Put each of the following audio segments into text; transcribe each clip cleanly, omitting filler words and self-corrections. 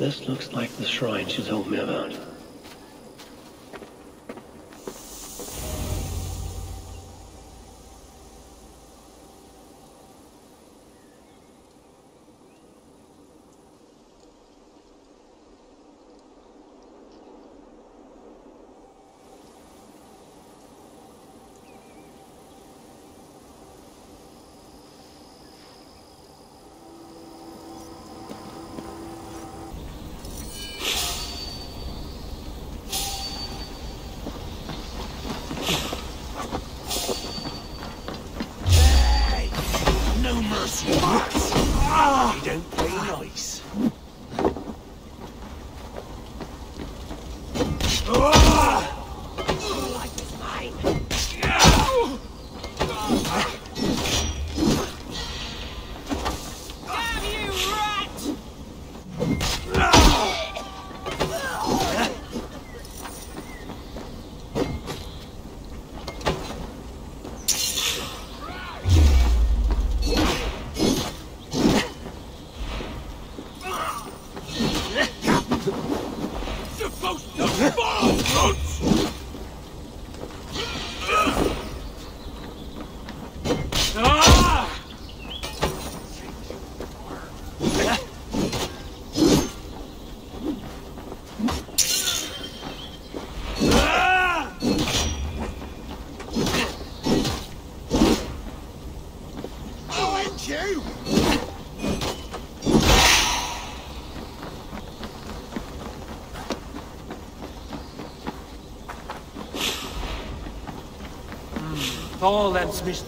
This looks like the shrine she told me about. All that's missed.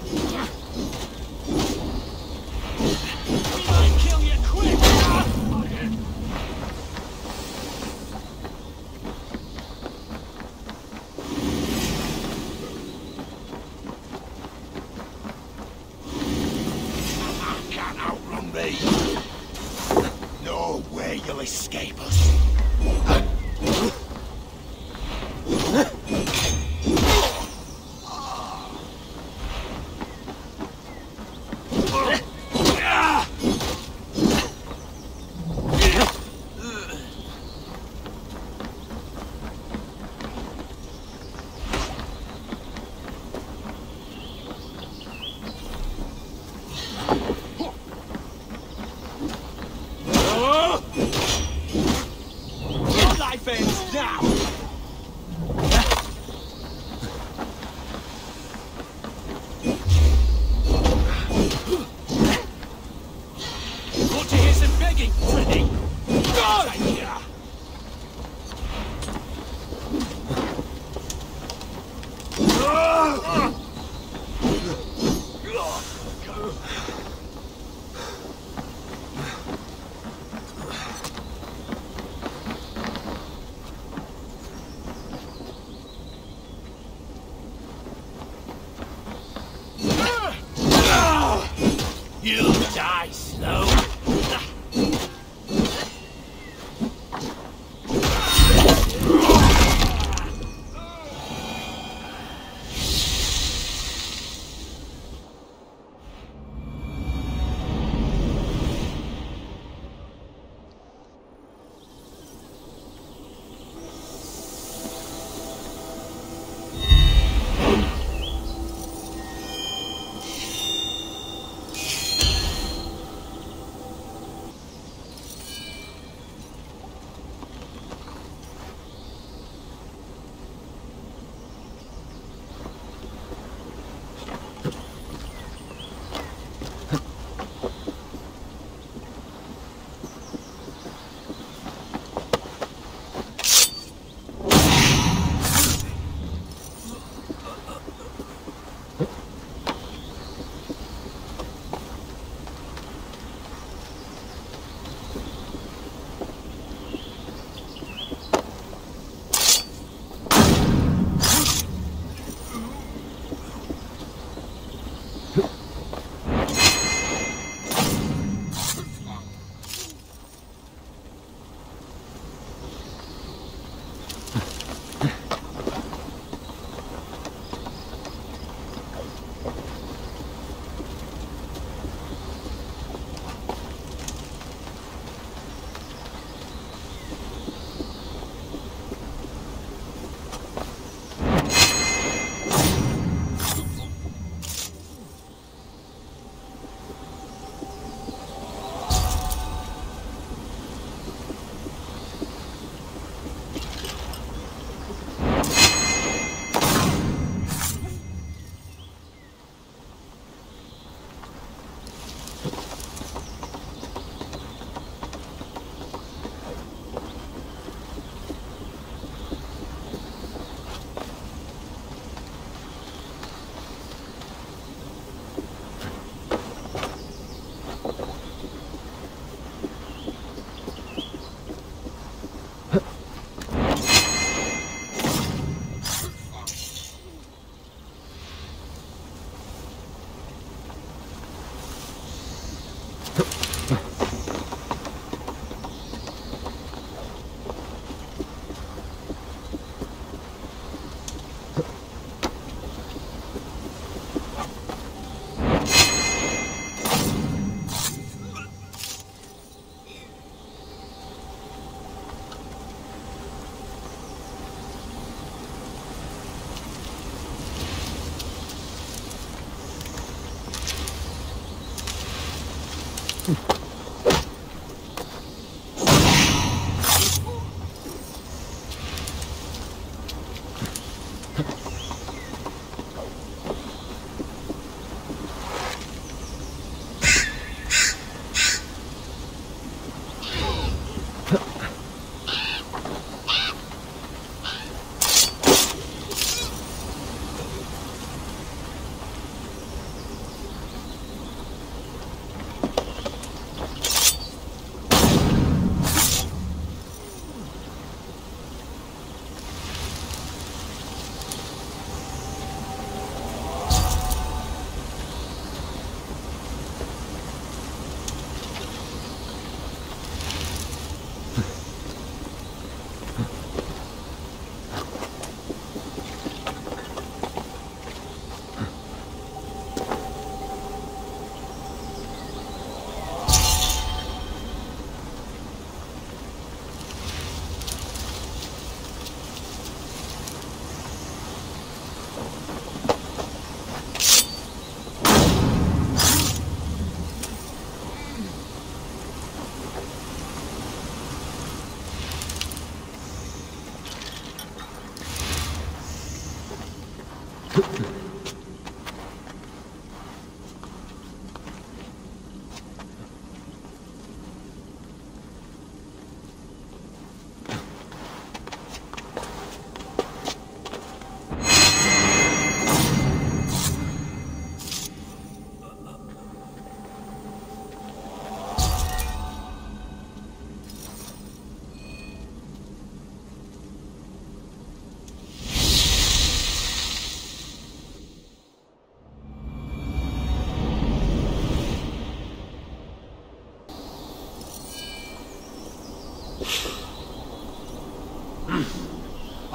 I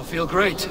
feel great.